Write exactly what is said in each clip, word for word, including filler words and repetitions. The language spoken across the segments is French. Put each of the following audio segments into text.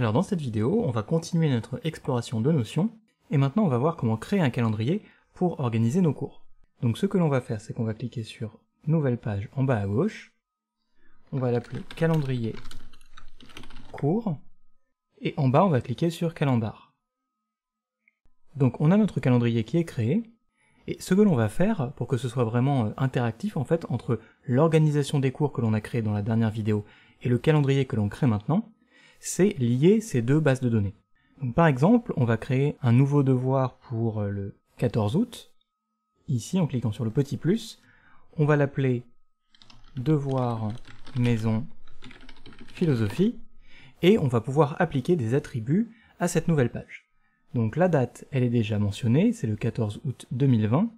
Alors dans cette vidéo, on va continuer notre exploration de notions, et maintenant on va voir comment créer un calendrier pour organiser nos cours. Donc ce que l'on va faire, c'est qu'on va cliquer sur nouvelle page en bas à gauche, on va l'appeler calendrier cours, et en bas on va cliquer sur calendar. Donc on a notre calendrier qui est créé, et ce que l'on va faire, pour que ce soit vraiment interactif en fait, entre l'organisation des cours que l'on a créé dans la dernière vidéo et le calendrier que l'on crée maintenant, c'est lier ces deux bases de données. Donc, par exemple, on va créer un nouveau devoir pour le quatorze août. Ici, en cliquant sur le petit plus, on va l'appeler devoir maison philosophie, et on va pouvoir appliquer des attributs à cette nouvelle page. Donc la date, elle est déjà mentionnée, c'est le quatorze août deux mille vingt.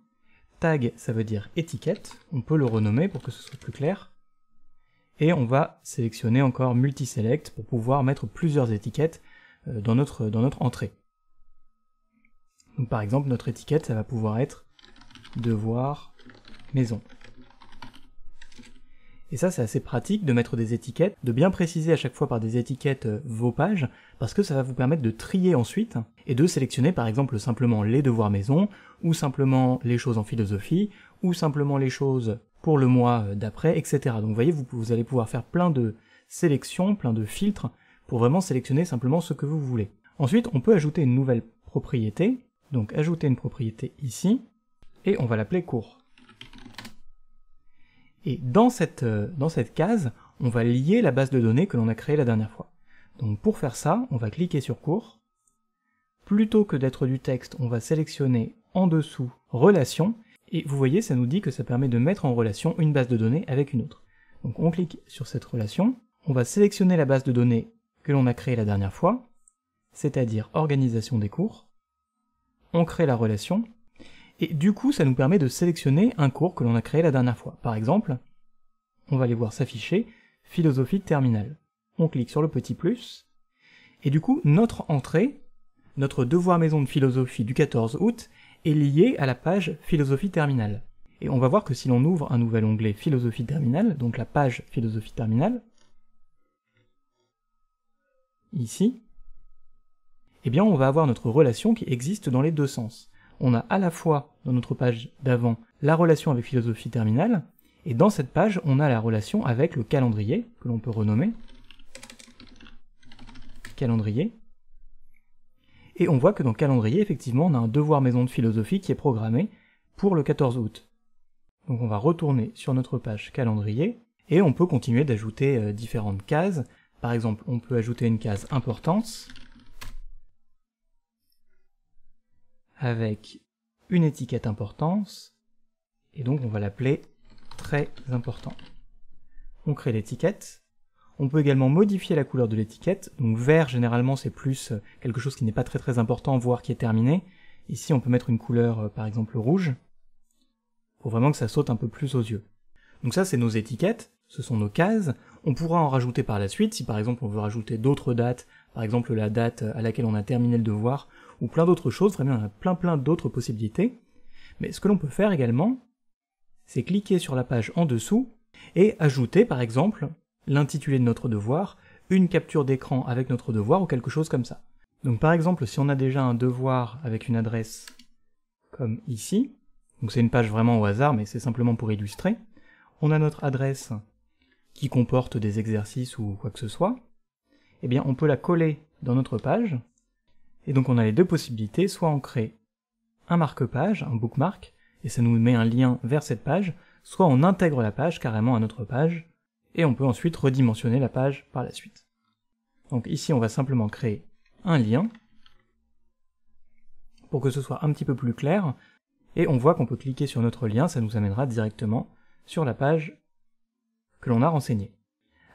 Tag, ça veut dire étiquette, on peut le renommer pour que ce soit plus clair. Et on va sélectionner encore multi-select pour pouvoir mettre plusieurs étiquettes dans notre, dans notre entrée. Donc par exemple, notre étiquette, ça va pouvoir être devoir maison. Et ça, c'est assez pratique de mettre des étiquettes, de bien préciser à chaque fois par des étiquettes vos pages, parce que ça va vous permettre de trier ensuite, et de sélectionner par exemple simplement les devoirs maison, ou simplement les choses en philosophie, ou simplement les choses pour le mois d'après, et cetera. Donc vous voyez, vous, vous allez pouvoir faire plein de sélections, plein de filtres, pour vraiment sélectionner simplement ce que vous voulez. Ensuite, on peut ajouter une nouvelle propriété, donc ajouter une propriété ici, et on va l'appeler cours. Et dans cette, dans cette case, on va lier la base de données que l'on a créée la dernière fois. Donc pour faire ça, on va cliquer sur cours. Plutôt que d'être du texte, on va sélectionner en dessous relation. Et vous voyez, ça nous dit que ça permet de mettre en relation une base de données avec une autre. Donc on clique sur cette relation. On va sélectionner la base de données que l'on a créée la dernière fois, c'est-à-dire organisation des cours. On crée la relation. Et du coup, ça nous permet de sélectionner un cours que l'on a créé la dernière fois. Par exemple, on va aller voir s'afficher « Philosophie terminale ». On clique sur le petit plus, et du coup, notre entrée, notre devoir maison de philosophie du quatorze août, est liée à la page « Philosophie terminale ». Et on va voir que si l'on ouvre un nouvel onglet « Philosophie terminale », donc la page « Philosophie terminale », ici, eh bien on va avoir notre relation qui existe dans les deux sens. On a à la fois, dans notre page d'avant, la relation avec philosophie terminale, et dans cette page, on a la relation avec le calendrier, que l'on peut renommer calendrier. Et on voit que dans calendrier, effectivement, on a un devoir maison de philosophie qui est programmé pour le quatorze août. Donc on va retourner sur notre page calendrier, et on peut continuer d'ajouter différentes cases. Par exemple, on peut ajouter une case importance, avec une étiquette importance, et donc on va l'appeler très important. On crée l'étiquette, on peut également modifier la couleur de l'étiquette, donc vert généralement c'est plus quelque chose qui n'est pas très très important, voire qui est terminé. Ici on peut mettre une couleur par exemple rouge, pour vraiment que ça saute un peu plus aux yeux. Donc ça c'est nos étiquettes, ce sont nos cases, on pourra en rajouter par la suite, si par exemple on veut rajouter d'autres dates, par exemple la date à laquelle on a terminé le devoir, ou plein d'autres choses, vraiment on a plein plein d'autres possibilités. Mais ce que l'on peut faire également, c'est cliquer sur la page en dessous, et ajouter par exemple l'intitulé de notre devoir, une capture d'écran avec notre devoir, ou quelque chose comme ça. Donc par exemple, si on a déjà un devoir avec une adresse comme ici, donc c'est une page vraiment au hasard, mais c'est simplement pour illustrer, on a notre adresse qui comporte des exercices ou quoi que ce soit, eh bien on peut la coller dans notre page, et donc on a les deux possibilités, soit on crée un marque-page, un bookmark, et ça nous met un lien vers cette page, soit on intègre la page carrément à notre page, et on peut ensuite redimensionner la page par la suite. Donc ici on va simplement créer un lien, pour que ce soit un petit peu plus clair, et on voit qu'on peut cliquer sur notre lien, ça nous amènera directement sur la page que l'on a renseignée.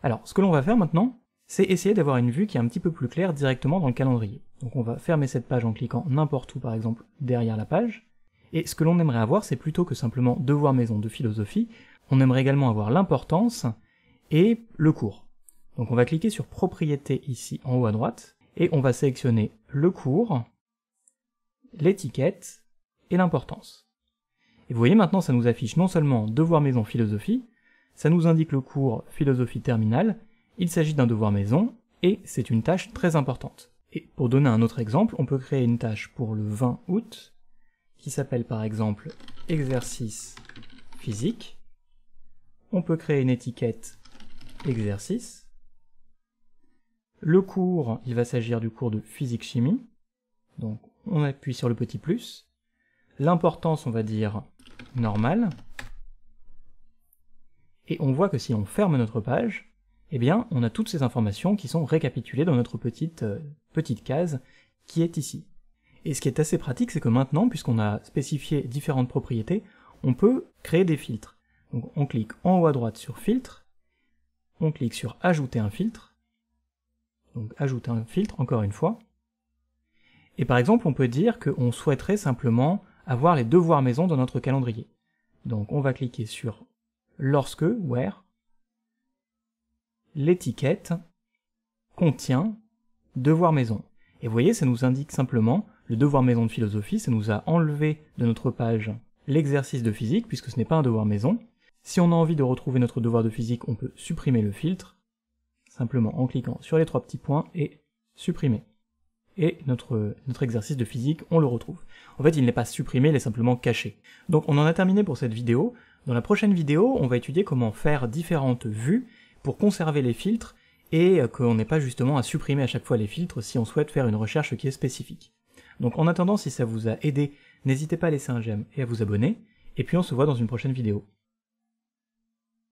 Alors ce que l'on va faire maintenant, c'est essayer d'avoir une vue qui est un petit peu plus claire directement dans le calendrier. Donc on va fermer cette page en cliquant n'importe où, par exemple, derrière la page. Et ce que l'on aimerait avoir, c'est plutôt que simplement devoir maison de philosophie, on aimerait également avoir l'importance et le cours. Donc on va cliquer sur propriétés ici en haut à droite, et on va sélectionner le cours, l'étiquette et l'importance. Et vous voyez maintenant, ça nous affiche non seulement devoir maison philosophie, ça nous indique le cours philosophie terminale, il s'agit d'un devoir maison, et c'est une tâche très importante. Et pour donner un autre exemple, on peut créer une tâche pour le vingt août, qui s'appelle par exemple exercice physique. On peut créer une étiquette exercice. Le cours, il va s'agir du cours de physique-chimie. Donc on appuie sur le petit plus. L'importance, on va dire normale. Et on voit que si on ferme notre page, eh bien, on a toutes ces informations qui sont récapitulées dans notre petite, euh, petite case qui est ici. Et ce qui est assez pratique, c'est que maintenant, puisqu'on a spécifié différentes propriétés, on peut créer des filtres. Donc on clique en haut à droite sur filtre, on clique sur ajouter un filtre, donc ajouter un filtre encore une fois, et par exemple on peut dire qu'on souhaiterait simplement avoir les devoirs maison dans notre calendrier. Donc on va cliquer sur lorsque, where, l'étiquette contient devoir maison. Et vous voyez, ça nous indique simplement le devoir maison de philosophie, ça nous a enlevé de notre page l'exercice de physique, puisque ce n'est pas un devoir maison. Si on a envie de retrouver notre devoir de physique, on peut supprimer le filtre, simplement en cliquant sur les trois petits points et supprimer. Et notre, notre exercice de physique, on le retrouve. En fait, il n'est pas supprimé, il est simplement caché. Donc on en a terminé pour cette vidéo. Dans la prochaine vidéo, on va étudier comment faire différentes vues pour conserver les filtres et qu'on n'ait pas justement à supprimer à chaque fois les filtres si on souhaite faire une recherche qui est spécifique. Donc en attendant, si ça vous a aidé, n'hésitez pas à laisser un j'aime et à vous abonner, et puis on se voit dans une prochaine vidéo.